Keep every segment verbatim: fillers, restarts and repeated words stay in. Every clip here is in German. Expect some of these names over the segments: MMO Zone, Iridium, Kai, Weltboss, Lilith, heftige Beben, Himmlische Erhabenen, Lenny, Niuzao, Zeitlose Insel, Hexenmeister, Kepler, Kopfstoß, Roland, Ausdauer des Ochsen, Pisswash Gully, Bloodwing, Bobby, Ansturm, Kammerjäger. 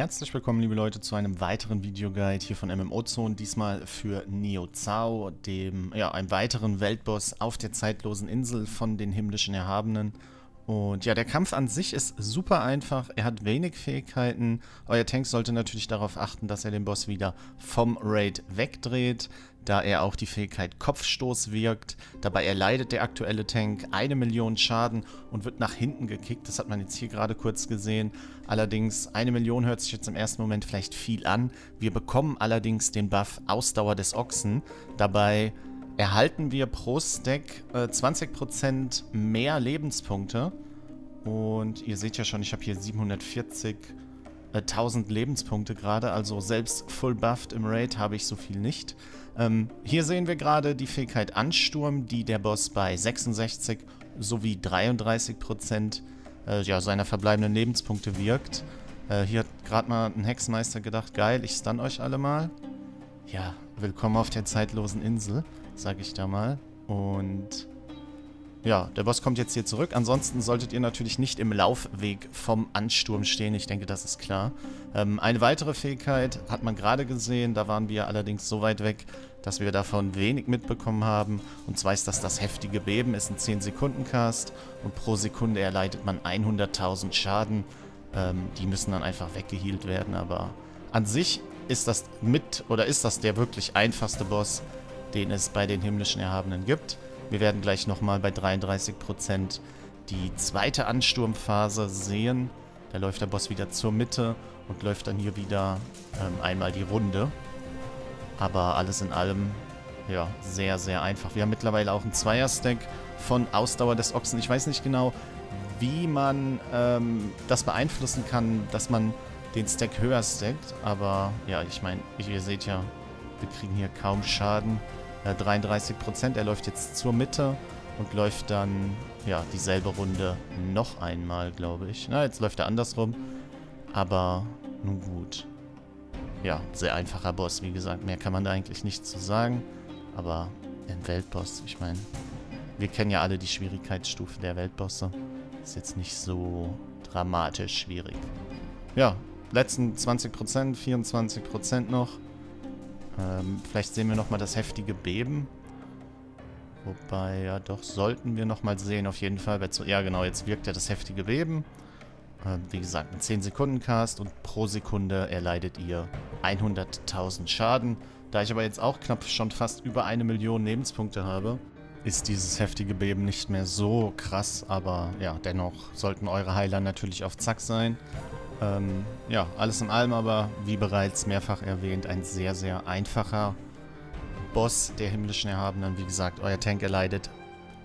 Herzlich willkommen, liebe Leute, zu einem weiteren Videoguide hier von M M O Zone, diesmal für Niuzao, dem, ja, einem weiteren Weltboss auf der Zeitlosen Insel von den Himmlischen Erhabenen. Und ja, der Kampf an sich ist super einfach, er hat wenig Fähigkeiten. Euer Tank sollte natürlich darauf achten, dass er den Boss wieder vom Raid wegdreht, da er auch die Fähigkeit Kopfstoß wirkt. Dabei erleidet der aktuelle Tank eine Million Schaden und wird nach hinten gekickt. Das hat man jetzt hier gerade kurz gesehen. Allerdings, eine Million hört sich jetzt im ersten Moment vielleicht viel an. Wir bekommen allerdings den Buff Ausdauer des Ochsen. Dabei erhalten wir pro Stack äh, zwanzig Prozent mehr Lebenspunkte. Und ihr seht ja schon, ich habe hier siebenhundertvierzigtausend Lebenspunkte gerade, also selbst full buffed im Raid habe ich so viel nicht. Ähm, hier sehen wir gerade die Fähigkeit Ansturm, die der Boss bei sechsundsechzig sowie dreiunddreißig Prozent äh, ja, seiner verbleibenden Lebenspunkte wirkt. Äh, hier hat gerade mal ein Hexenmeister gedacht, geil, ich stun euch alle mal. Ja, willkommen auf der zeitlosen Insel, sage ich da mal. Und ja, der Boss kommt jetzt hier zurück. Ansonsten solltet ihr natürlich nicht im Laufweg vom Ansturm stehen. Ich denke, das ist klar. Ähm, eine weitere Fähigkeit hat man gerade gesehen. Da waren wir allerdings so weit weg, dass wir davon wenig mitbekommen haben. Und zwar ist das das heftige Beben. Ist ein zehn Sekunden Cast. Und pro Sekunde erleidet man hunderttausend Schaden. Ähm, die müssen dann einfach weggehealt werden. Aber an sich ist das mit oder ist das der wirklich einfachste Boss, den es bei den Himmlischen Erhabenen gibt. Wir werden gleich nochmal bei dreiunddreißig Prozent die zweite Ansturmphase sehen. Da läuft der Boss wieder zur Mitte und läuft dann hier wieder ähm, einmal die Runde. Aber alles in allem, ja, sehr, sehr einfach. Wir haben mittlerweile auch einen Zweier-Stack von Ausdauer des Ochsen. Ich weiß nicht genau, wie man ähm, das beeinflussen kann, dass man den Stack höher stackt. Aber ja, ich meine, ihr seht ja, wir kriegen hier kaum Schaden. dreiunddreißig Prozent, er läuft jetzt zur Mitte und läuft dann, ja, dieselbe Runde noch einmal, glaube ich. Na, jetzt läuft er andersrum, aber nun gut. Ja, sehr einfacher Boss, wie gesagt, mehr kann man da eigentlich nicht zu sagen, aber ein Weltboss, ich meine, wir kennen ja alle die Schwierigkeitsstufe der Weltbosse. Ist jetzt nicht so dramatisch schwierig. Ja, letzten zwanzig Prozent, vierundzwanzig Prozent noch. Ähm, vielleicht sehen wir nochmal das heftige Beben. Wobei, ja doch, sollten wir nochmal sehen, auf jeden Fall. Ja genau, jetzt wirkt ja das heftige Beben. Ähm, wie gesagt, ein zehn Sekunden Cast und pro Sekunde erleidet ihr hunderttausend Schaden. Da ich aber jetzt auch knapp schon fast über eine Million Lebenspunkte habe, ist dieses heftige Beben nicht mehr so krass. Aber ja, dennoch sollten eure Heiler natürlich auf Zack sein. Ähm, ja, alles in allem aber, wie bereits mehrfach erwähnt, ein sehr, sehr einfacher Boss der Himmlischen Erhabenen. Wie gesagt, euer Tank erleidet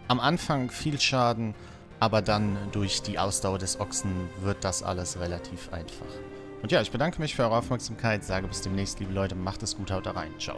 am Anfang viel Schaden, aber dann durch die Ausdauer des Ochsen wird das alles relativ einfach. Und ja, ich bedanke mich für eure Aufmerksamkeit, sage bis demnächst, liebe Leute, macht es gut, haut da rein, ciao.